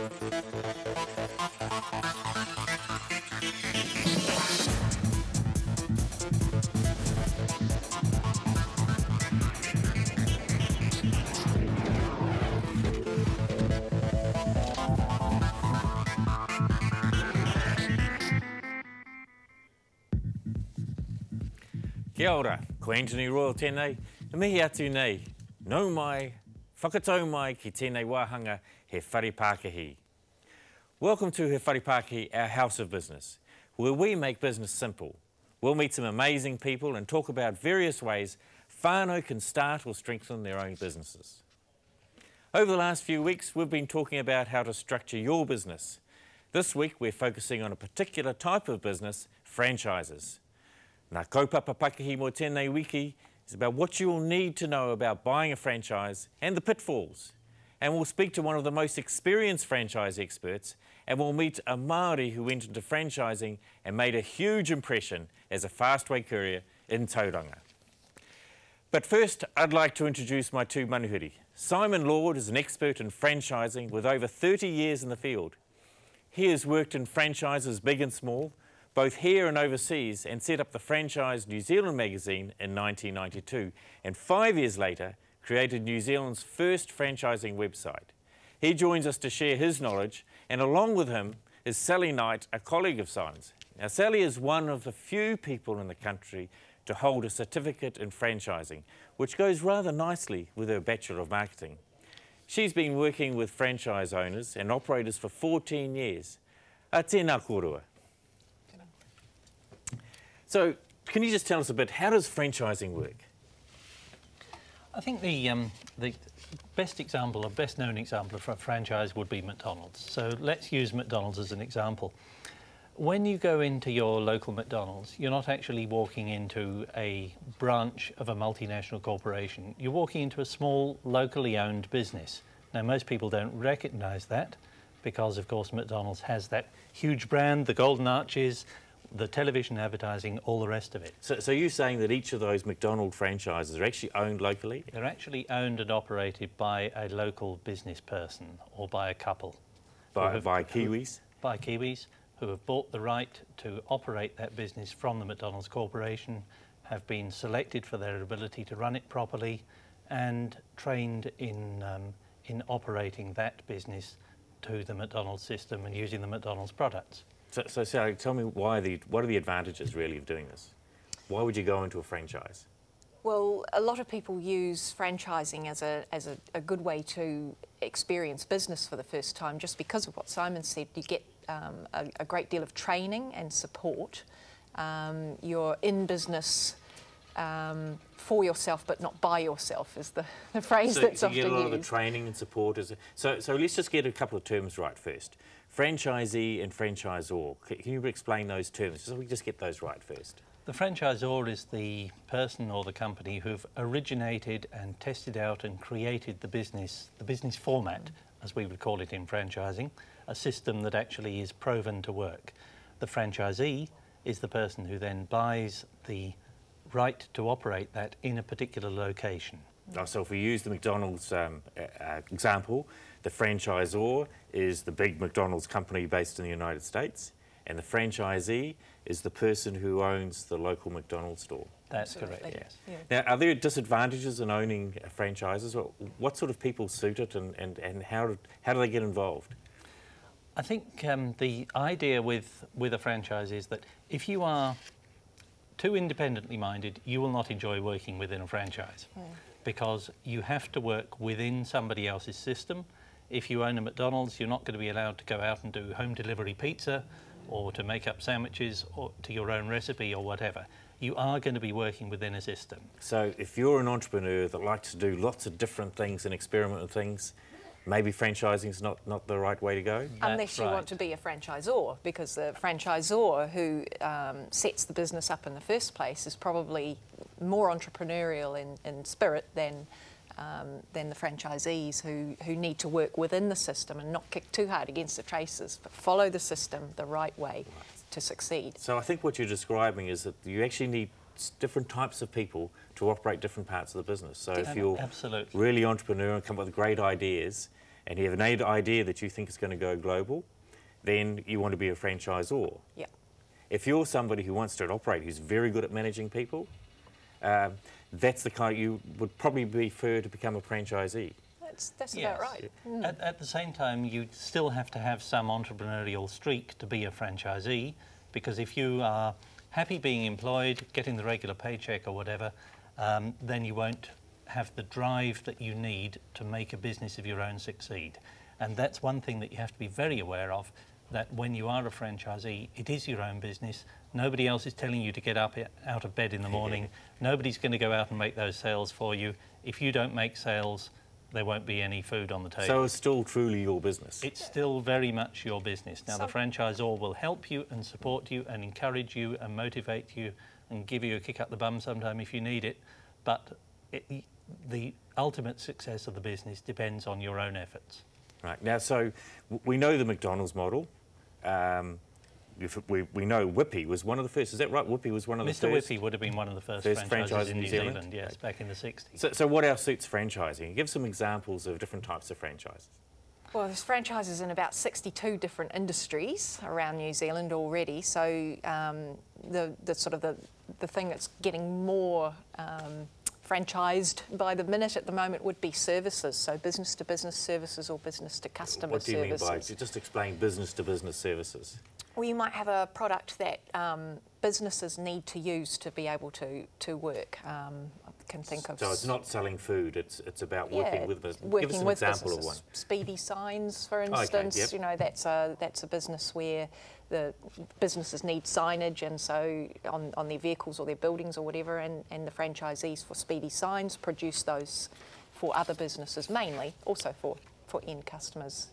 Kia ora, ko Anthony Royal tēnei, e mihi atu nei, nau mai, whakatau mai ki tēnei wāhanga He Whare Pakihi. Welcome to He Whare Pakihi, our house of business, where we make business simple. We'll meet some amazing people and talk about various ways whānau can start or strengthen their own businesses. Over the last few weeks, we've been talking about how to structure your business. This week, we're focusing on a particular type of business, franchises. Ngā kaupapa pakihi mō tēnei wiki is about what you will need to know about buying a franchise and the pitfalls. And we'll speak to one of the most experienced franchise experts, and we'll meet a Māori who went into franchising and made a huge impression as a Fastway courier in Tauranga. But first, I'd like to introduce my two manuhiri. Simon Lord is an expert in franchising with over 30 years in the field. He has worked in franchises big and small, both here and overseas, and set up the Franchise New Zealand magazine in 1992, and 5 years later created New Zealand's first franchising website. He joins us to share his knowledge, and along with him is Sally Knight, a colleague of Simon's. Now, Sally is one of the few people in the country to hold a certificate in franchising, which goes rather nicely with her Bachelor of Marketing. She's been working with franchise owners and operators for 14 years. A tēnā kōrua. So, can you just tell us a bit, how does franchising work? I think the best example, or best known example of franchise would be McDonald's. So let's use McDonald's as an example. When you go into your local McDonald's, you're not actually walking into a branch of a multinational corporation. You're walking into a small, locally owned business. Now, most people don't recognise that because, of course, McDonald's has that huge brand, the Golden Arches, the television advertising, all the rest of it. So you're saying that each of those McDonald's franchises are actually owned locally? They're actually owned and operated by a local business person or by a couple. By Kiwis? By Kiwis who have bought the right to operate that business from the McDonald's Corporation, have been selected for their ability to run it properly and trained in operating that business to the McDonald's system and using the McDonald's products. So Sally, tell me what are the advantages really of doing this? Why would you go into a franchise? Well, a lot of people use franchising as a good way to experience business for the first time, just because of what Simon said. You get a great deal of training and support. You're in business for yourself, but not by yourself, is the phrase that's often used. So you get a lot of the training and support. So let's just get a couple of terms right first. Franchisee and franchisor. Can you explain those terms so we just get those right first? The franchisor is the person or the company who've originated and tested out and created the business format, as we would call it in franchising, a system that actually is proven to work. The franchisee is the person who then buys the right to operate that in a particular location. Oh, so if we use the McDonald's example, the franchisor is the big McDonald's company based in the United States, and the franchisee is the person who owns the local McDonald's store. That's correct, yes. Yeah. Now, are there disadvantages in owning franchises? What sort of people suit it, and how do they get involved? I think the idea with a franchise is that if you are too independently minded, you will not enjoy working within a franchise. Mm. Because you have to work within somebody else's system. If you own a McDonald's, you're not going to be allowed to go out and do home delivery pizza or to make up sandwiches or to your own recipe or whatever. You are going to be working within a system. So if you're an entrepreneur that likes to do lots of different things and experiment with things, maybe franchising's not the right way to go? Unless you want to be a franchisor, because the franchisor who sets the business up in the first place is probably more entrepreneurial in spirit than the franchisees who need to work within the system and not kick too hard against the traces, but follow the system the right way to succeed. So I think what you're describing is that you actually need different types of people to operate different parts of the business. So if you're absolutely really entrepreneurial and come up with great ideas and you have an idea that you think is going to go global, then you want to be a franchisor. Yeah. If you're somebody who wants to operate, who's very good at managing people, that's the kind you would probably prefer to become a franchisee. That's yes. about right. Mm. At the same time, you still have to have some entrepreneurial streak to be a franchisee, because if you are happy being employed, getting the regular paycheck or whatever, then you won't have the drive that you need to make a business of your own succeed. And that's one thing that you have to be very aware of, that when you are a franchisee, it is your own business. Nobody else is telling you to get up out of bed in the morning. Nobody's going to go out and make those sales for you. If you don't make sales, there won't be any food on the table. So it's still truly your business? It's still very much your business. Now, the franchisor will help you and support you and encourage you and motivate you and give you a kick up the bum sometime if you need it, but the ultimate success of the business depends on your own efforts. Right. Now, so we know the McDonald's model. We know Whippy was one of the first. Is that right? Whippy was one of the first? Mr. Whippy would have been one of the first franchises in New Zealand, yes, back in the 60s. So what else suits franchising? Give some examples of different types of franchises. Well, there's franchises in about 62 different industries around New Zealand already, so the thing that's getting more franchised by the minute at the moment would be services, so business-to-business services or business-to-customer services. What do you mean by, just explain business-to-business services? Well, you might have a product that businesses need to use to be able to work. I can think of... So it's not selling food, it's about working with businesses. Give us an example of one. Speedy Signs, for instance, you know, that's a business where the businesses need signage, and so on their vehicles or their buildings or whatever, and the franchisees for Speedy Signs produce those for other businesses, mainly also for end customers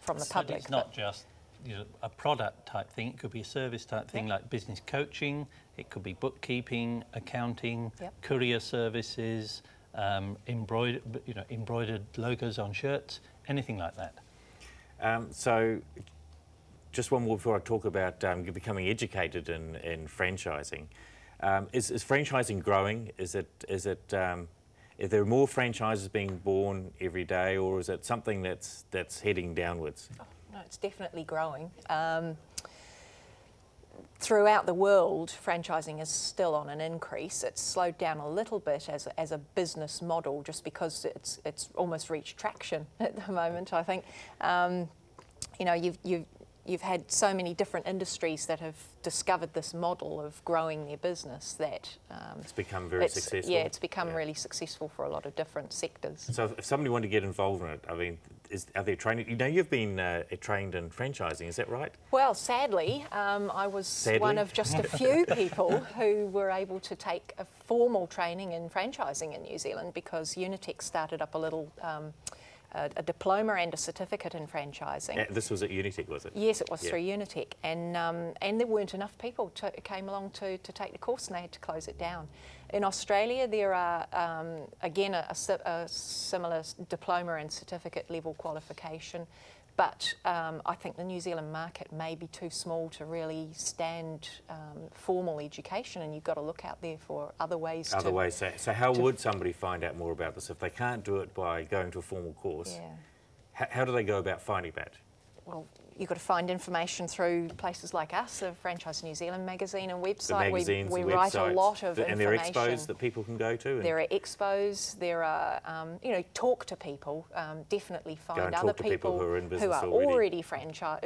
from the public. It's not just... you know, a product type thing, it could be a service type thing like business coaching, it could be bookkeeping, accounting, courier services, embroidered logos on shirts, anything like that. So just one more before I talk about becoming educated in franchising. Is franchising growing? Is there more franchises being born every day, or is it something that's heading downwards? Oh. No, it's definitely growing. Throughout the world, franchising is still on an increase. It's slowed down a little bit as a business model, just because it's almost reached traction at the moment, I think. You know, you've had so many different industries that have discovered this model of growing their business that... it's become very successful. Yeah, it's become really successful for a lot of different sectors. So if somebody wanted to get involved in it, I mean, are there training... You know, you've been trained in franchising, is that right? Well, sadly, I was one of just a few people who were able to take a formal training in franchising in New Zealand, because Unitec started up a little... a diploma and a certificate in franchising. This was at Unitec, was it? Yes, it was through Unitec, and there weren't enough people came along to take the course, and they had to close it down. In Australia, there are again a similar diploma and certificate level qualification, but I think the New Zealand market may be too small to really stand formal education, and you've got to look out there for other ways. So how would somebody find out more about this? If they can't do it by going to a formal course, how do they go about finding that? Well, you've got to find information through places like us, the Franchise New Zealand magazine and website. We write a lot of information. And there are expos that people can go to? There are expos, there are, you know, talk to people, definitely find other people who are already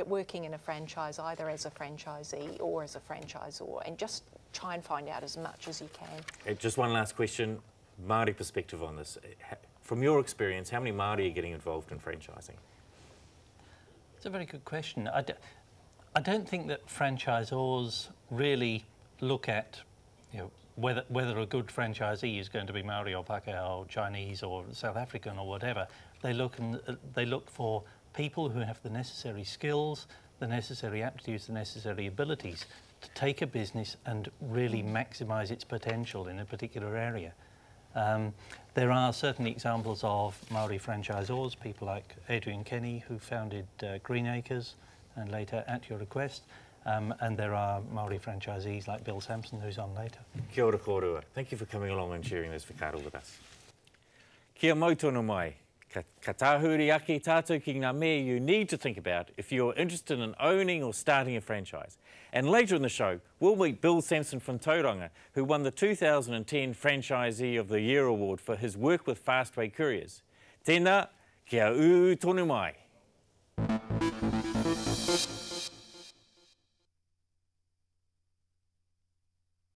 working in a franchise, either as a franchisee or as a franchisor, and just try and find out as much as you can. Just one last question, Māori perspective on this. From your experience, how many Māori are getting involved in franchising? That's a very good question. I don't think that franchisors really look at, you know, whether a good franchisee is going to be Maori or Pākehā or Chinese or South African or whatever. They look for people who have the necessary skills, the necessary aptitudes, the necessary abilities to take a business and really maximise its potential in a particular area. There are certainly examples of Māori franchisors, people like Adrian Kenny, who founded Green Acres and later At Your Request, and there are Māori franchisees like Bill Sampson, who's on later. Kia ora kōrua. Thank you for coming along and sharing this whakaro with us. Kia mautonu mai. Ka tāhuriaki tātou ki ngā mea you need to think about if you're interested in owning or starting a franchise. And later in the show, we'll meet Bill Sampson from Tauranga, who won the 2010 Franchisee of the Year Award for his work with Fastway Couriers. Tēnā, kia ū tonu mai.